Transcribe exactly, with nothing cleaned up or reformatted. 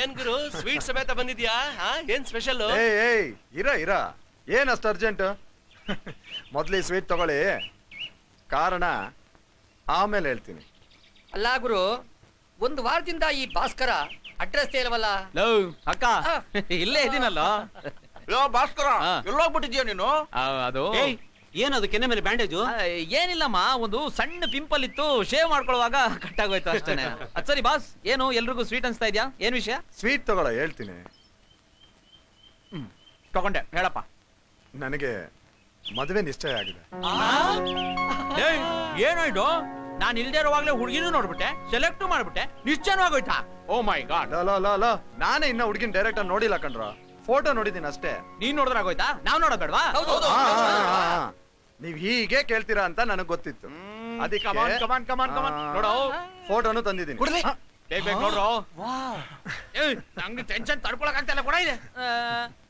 गुरु sweet समेत बंदिद्या special इरा अर्जेंट मोदली स्वीट तगोळ्ळि कारण आमेले हेळ्तीनि अल्ल गुरु ओंदु वारदिंद ई भास्कर अड्रेस इल्वल्ल लो अक्क इल्ले इदीनल्ल लो भास्कर एल्ल होगिबिट्टिद्या नीनु अदु ಏಯ್ ಏನು ಅದು ಕೆನ್ನೆ ಮೇಲೆ ಬ್ಯಾಂಡೇಜ್ ಏನಿಲ್ಲಮ್ಮ ಒಂದು ಸಣ್ಣ ಪಿಂಪಲ್ ಇತ್ತು ಶೇವ್ ಮಾಡ್ಕೊಳ್ಳುವಾಗ ಕಟ್ ಆಗೋಯ್ತು ಅಷ್ಟೇನೇ ಅದು ಸರಿ ಬಾಸ್ ಏನು ಎಲ್ಲರಿಗೂ ಸ್ವೀಟ್ ಅನ್ಸ್ತಾ ಇದ್ಯಾ ಏನು ವಿಷಯ ಸ್ವೀಟ್ ತಗೊಳ್ಳ ಹೇಳ್ತೀನಿ ತಗೊಂಡೆ ಹೇಳಪ್ಪ ನನಗೆ ಮದುವೆ ನಿಶ್ಚಯ ಆಗಿದೆ ಏಯ್ ಏನಾಯ್ತು ನಾನು ಇಲ್ದೇ ಇರುವಾಗಲೇ ಹುಡುಗಿನೂ ನೋಡ್ಬಿಟ್ಟೆ ಸೆಲೆಕ್ಟ್ ಮಾಡ್ಬಿಟ್ಟೆ ನಿಶ್ಚಯನೂ ಆಗೋಯ್ತಾ ಓ ಮೈ ಗಾಡ್ ಲಾ ಲಾ ಲಾ ನಾನೇ ಇನ್ನ ಹುಡುಗಿನ ಡೈರೆಕ್ಟ್ ಆಗಿ ನೋಡಿಲ್ಲ ಕಣ್ರಾ ಫೋಟೋ ನೋಡಿದೀನಿ ಅಷ್ಟೇ ನೀನು ನೋಡಿದ್ರೆ ಆಗೋಯ್ತಾ ನಾವು ನೋಡಬೇಡವಾ ಹೌದು ಹೌದು ನೀವು ಹೀಗೆ ಹೇಳ್ತೀರಾ ಅಂತ ನನಗೆ ಗೊತ್ತಿತ್ತು ಅದಕ್ಕೆ ಕಮಾನ್ ಕಮಾನ್ ಕಮಾನ್ ಕಮಾನ್ ನೋಡು ಫೋಟೋನು ತಂದಿದ್ದೀನಿ ಕೊಡ್ಲಿ ಬೇಗ ಬೇಗ ನೋಡ್ರೋ ವಾಹ್ ಏ ನನಗೆ ಟೆನ್ಷನ್ ತಡ್ಕೊಳ್ಳೋಕೆ ಆಗ್ತಾ ಇಲ್ಲ ಕೊಡ ಇದೆ